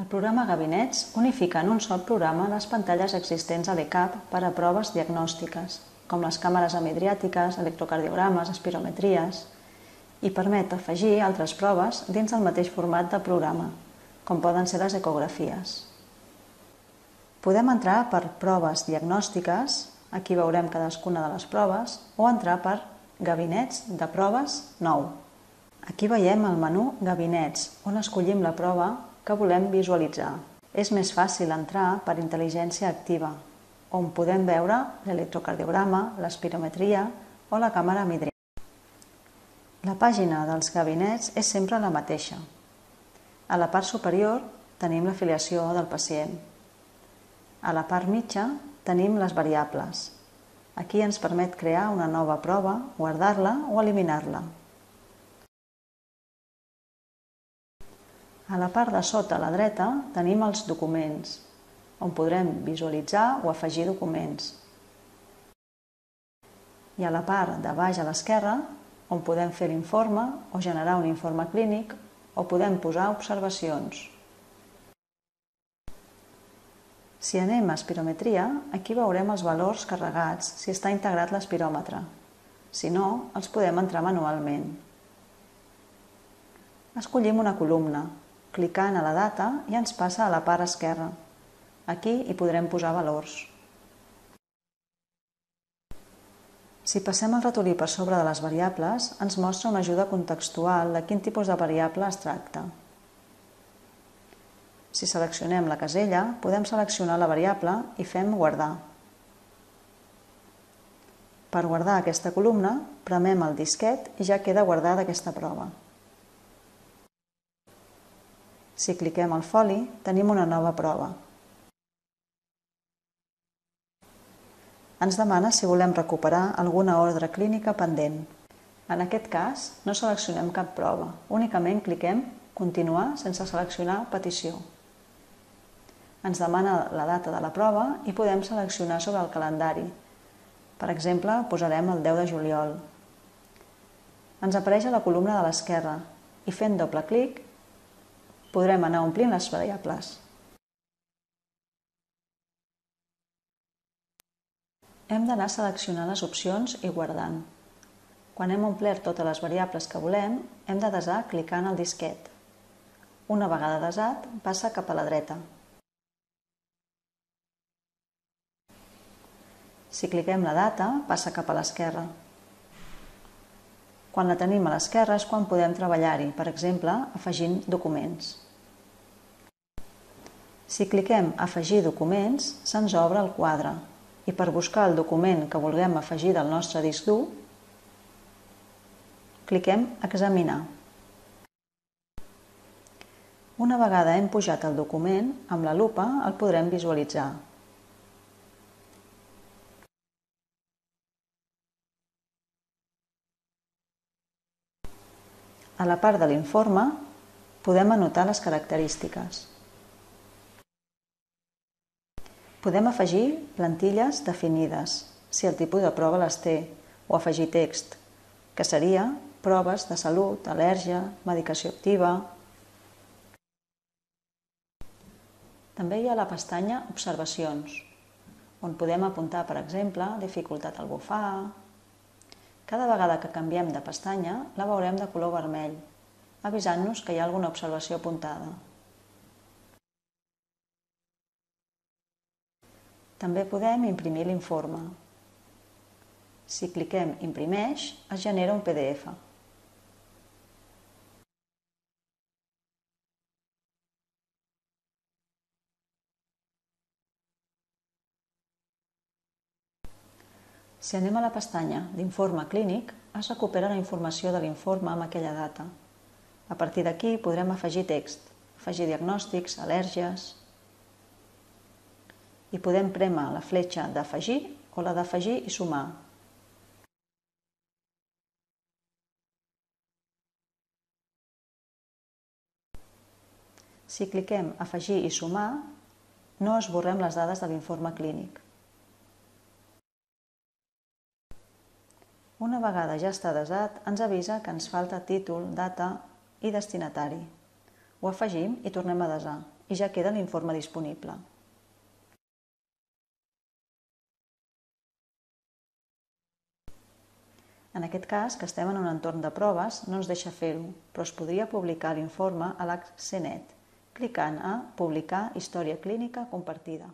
El programa Gabinets unifica en un sol programa les pantalles existents a l'ECAP per a proves diagnòstiques, com les càmeres amidriàtiques, electrocardiogrames, espirometries, i permet afegir altres proves dins del mateix format de programa, com poden ser les ecografies. Podem entrar per proves diagnòstiques, aquí veurem cadascuna de les proves, o entrar per Gabinets de proves nou. Aquí veiem el menú Gabinets, on escollim la prova que volem visualitzar. És més fàcil entrar per intel·ligència activa, on podem veure l'electrocardiograma, l'espirometria o la càmera midriàtica. La pàgina dels gabinets és sempre la mateixa. A la part superior tenim l'afiliació del pacient. A la part mitja tenim les variables. Aquí ens permet crear una nova prova, guardar-la o eliminar-la. A la part de sota, a la dreta, tenim els documents, on podrem visualitzar o afegir documents. I a la part de baix a l'esquerra, on podem fer l'informe o generar un informe clínic o podem posar observacions. Si anem a espirometria, aquí veurem els valors carregats si està integrat l'espiròmetre. Si no, els podem entrar manualment. Escollim una columna. Clicant a la data ja ens passa a la part esquerra. Aquí hi podrem posar valors. Si passem el ratolí per sobre de les variables, ens mostra una ajuda contextual de quin tipus de variable es tracta. Si seleccionem la casella, podem seleccionar la variable i fem guardar. Per guardar aquesta columna, premem el disquet i ja queda guardada aquesta prova. Si cliquem al foli, tenim una nova prova. Ens demana si volem recuperar alguna ordre clínica pendent. En aquest cas, no seleccionem cap prova, únicament cliquem Continuar sense seleccionar Petició. Ens demana la data de la prova i podem seleccionar sobre el calendari. Per exemple, posarem el 10 de juliol. Ens apareix a la columna de l'esquerra i fent doble clic, podrem anar omplint les variables. Hem d'anar seleccionant les opcions i guardant. Quan hem omplert totes les variables que volem, hem de desar clicant al disquet. Una vegada desat, passa cap a la dreta. Si cliquem la data, passa cap a l'esquerra. Quan la tenim a l'esquerra és quan podem treballar-hi, per exemple, afegint documents. Si cliquem Afegir documents, se'ns obre el quadre i per buscar el document que vulguem afegir del nostre disc dur, cliquem Examinar. Una vegada hem pujat el document, amb la lupa el podrem visualitzar. A la part de l'informe podem anotar les característiques. Podem afegir plantilles definides, si el tipus de prova les té, o afegir text, que seria proves de salut, al·lèrgia, medicació activa. També hi ha la pestanya Observacions, on podem apuntar, per exemple, dificultat al bufar. Cada vegada que canviem de pestanya, la veurem de color vermell, avisant-nos que hi ha alguna observació apuntada. També podem imprimir l'informe. Si cliquem Imprimeix, es genera un PDF. Si anem a la pestanya d'Informe clínic, es recupera la informació de l'informe amb aquella data. A partir d'aquí podrem afegir text, afegir diagnòstics, al·lèrgies... I podem prémer la fletxa d'Afegir o la d'Afegir i Sumar. Si cliquem Afegir i Sumar, no esborrem les dades de l'informe clínic. Una vegada ja està desat, ens avisa que ens falta títol, data i destinatari. Ho afegim i tornem a desar, i ja queda l'informe disponible. En aquest cas, que estem en un entorn de proves, no ens deixa fer-ho, però es podria publicar l'informe a l'HCNet, clicant a Publicar història clínica compartida.